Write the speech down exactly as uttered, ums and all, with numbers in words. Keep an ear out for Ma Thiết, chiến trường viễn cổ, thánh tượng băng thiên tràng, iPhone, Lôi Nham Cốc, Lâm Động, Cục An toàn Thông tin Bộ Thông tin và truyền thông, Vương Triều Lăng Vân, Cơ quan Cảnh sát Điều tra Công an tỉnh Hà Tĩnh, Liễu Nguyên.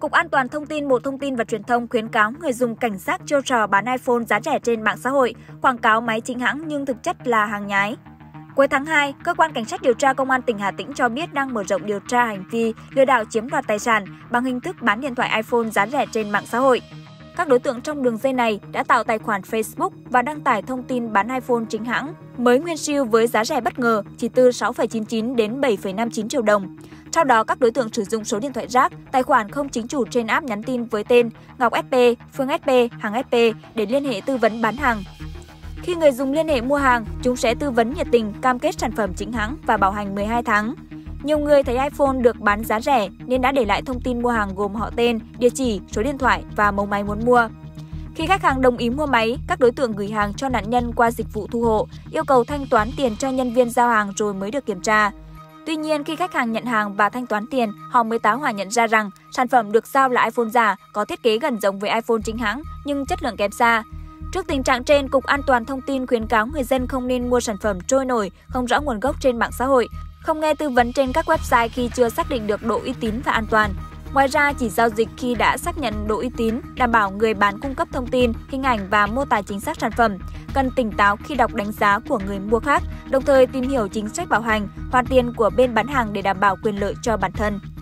Cục An toàn Thông tin Bộ Thông tin và Truyền thông khuyến cáo người dùng cảnh giác chiêu trò bán iPhone giá rẻ trên mạng xã hội, quảng cáo máy chính hãng nhưng thực chất là hàng nhái. Cuối tháng hai, Cơ quan Cảnh sát Điều tra Công an tỉnh Hà Tĩnh cho biết đang mở rộng điều tra hành vi lừa đảo chiếm đoạt tài sản bằng hình thức bán điện thoại iPhone giá rẻ trên mạng xã hội. Các đối tượng trong đường dây này đã tạo tài khoản Facebook và đăng tải thông tin bán iPhone chính hãng mới nguyên siêu với giá rẻ bất ngờ chỉ từ sáu phẩy chín chín đến bảy phẩy năm chín triệu đồng. Sau đó, các đối tượng sử dụng số điện thoại rác, tài khoản không chính chủ trên app nhắn tin với tên Ngọc ét pê, Phương ét pê, Hằng ét pê để liên hệ tư vấn bán hàng. Khi người dùng liên hệ mua hàng, chúng sẽ tư vấn nhiệt tình, cam kết sản phẩm chính hãng và bảo hành mười hai tháng. Nhiều người thấy iPhone được bán giá rẻ nên đã để lại thông tin mua hàng gồm họ tên, địa chỉ, số điện thoại và mẫu máy muốn mua. Khi khách hàng đồng ý mua máy, các đối tượng gửi hàng cho nạn nhân qua dịch vụ thu hộ, yêu cầu thanh toán tiền cho nhân viên giao hàng rồi mới được kiểm tra. Tuy nhiên, khi khách hàng nhận hàng và thanh toán tiền, họ mới tá hỏa nhận ra rằng sản phẩm được giao là iPhone giả, có thiết kế gần giống với iPhone chính hãng nhưng chất lượng kém xa. Trước tình trạng trên, Cục An toàn Thông tin khuyến cáo người dân không nên mua sản phẩm trôi nổi, không rõ nguồn gốc trên mạng xã hội, không nghe tư vấn trên các website khi chưa xác định được độ uy tín và an toàn. Ngoài ra, chỉ giao dịch khi đã xác nhận độ uy tín, đảm bảo người bán cung cấp thông tin, hình ảnh và mô tả chính xác sản phẩm. Cần tỉnh táo khi đọc đánh giá của người mua khác, đồng thời tìm hiểu chính sách bảo hành, hoàn tiền của bên bán hàng để đảm bảo quyền lợi cho bản thân.